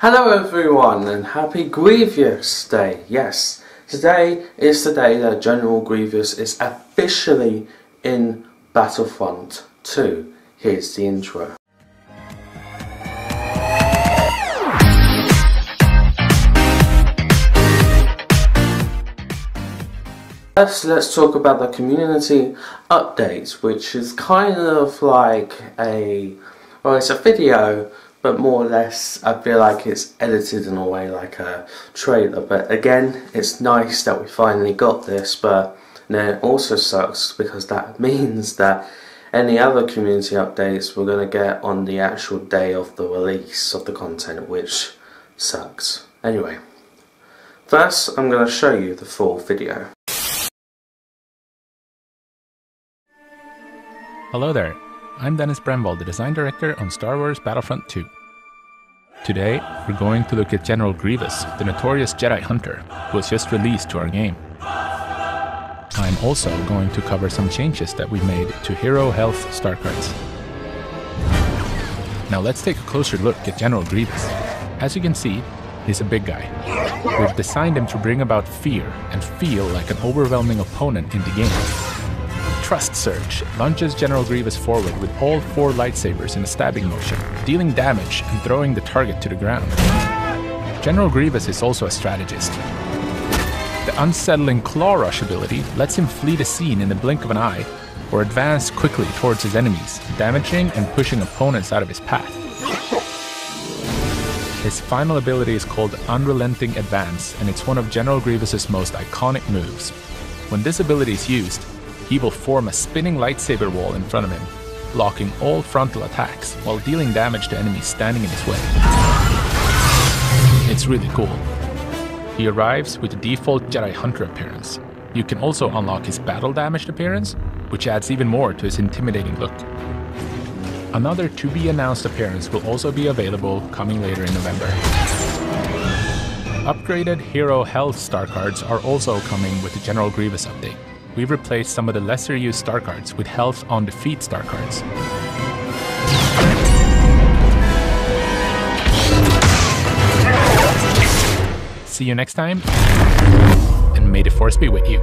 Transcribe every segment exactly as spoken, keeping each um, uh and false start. Hello everyone and happy Grievous Day. Yes, today is the day that General Grievous is officially in Battlefront two. Here's the intro. First, let's talk about the community update, which is kind of like a, well, it's a video, but more or less I feel like it's edited in a way like a trailer. But again, it's nice that we finally got this, but then it also sucks because that means that any other community updates we're going to get on the actual day of the release of the content, which sucks. Anyway, first I'm going to show you the full video. Hello there, I'm Dennis Bremble, the design director on Star Wars Battlefront two. Today, we're going to look at General Grievous, the notorious Jedi Hunter, who was just released to our game. I'm also going to cover some changes that we made to Hero Health starcards. Now let's take a closer look at General Grievous. As you can see, he's a big guy. We've designed him to bring about fear and feel like an overwhelming opponent in the game. Trust Surge launches General Grievous forward with all four lightsabers in a stabbing motion, dealing damage and throwing the target to the ground. General Grievous is also a strategist. The unsettling Claw Rush ability lets him flee the scene in the blink of an eye or advance quickly towards his enemies, damaging and pushing opponents out of his path. His final ability is called Unrelenting Advance, and it's one of General Grievous's most iconic moves. When this ability is used, he will form a spinning lightsaber wall in front of him, blocking all frontal attacks while dealing damage to enemies standing in his way. It's really cool. He arrives with the default Jedi Hunter appearance. You can also unlock his battle-damaged appearance, which adds even more to his intimidating look. Another to-be-announced appearance will also be available coming later in November. Upgraded Hero Health starcards are also coming with the General Grievous update. We've replaced some of the lesser-used starcards with Health on Defeat starcards. See you next time, and may the force be with you.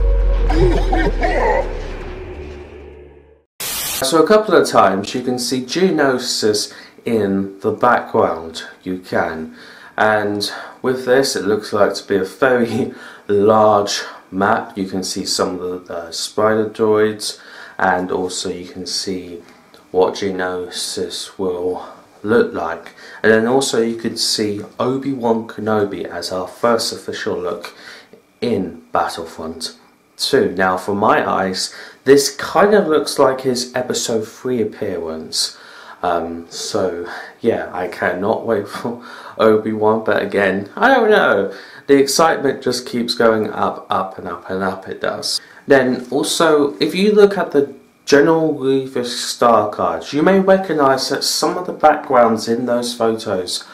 So a couple of times you can see Geonosis in the background, you can. And with this it looks like to be a very large map. You can see some of the uh, spider droids, and also you can see what Geonosis will look like, and then also you could see Obi-Wan Kenobi as our first official look in Battlefront two. Now for my eyes, this kind of looks like his episode three appearance, um, so yeah, I cannot wait for Obi-Wan, but again, I don't know, the excitement just keeps going up, up and up and up, it does. Then also, if you look at the General Grievous star cards, you may recognise that some of the backgrounds in those photos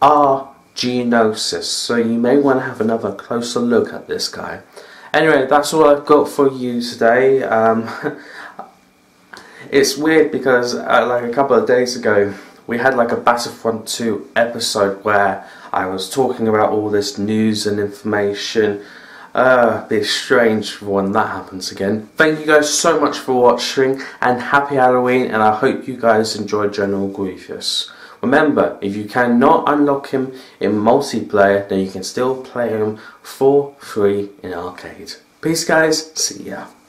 are Geonosis, so you may want to have another closer look at this guy. Anyway, that's all I've got for you today. Um, it's weird because uh, like a couple of days ago we had like a Battlefront two episode where I was talking about all this news and information. Uh, be strange when that happens again. Thank you guys so much for watching, and happy Halloween, and I hope you guys enjoy General Grievous. Remember, if you cannot unlock him in multiplayer, then you can still play him for free in arcade. Peace guys, see ya.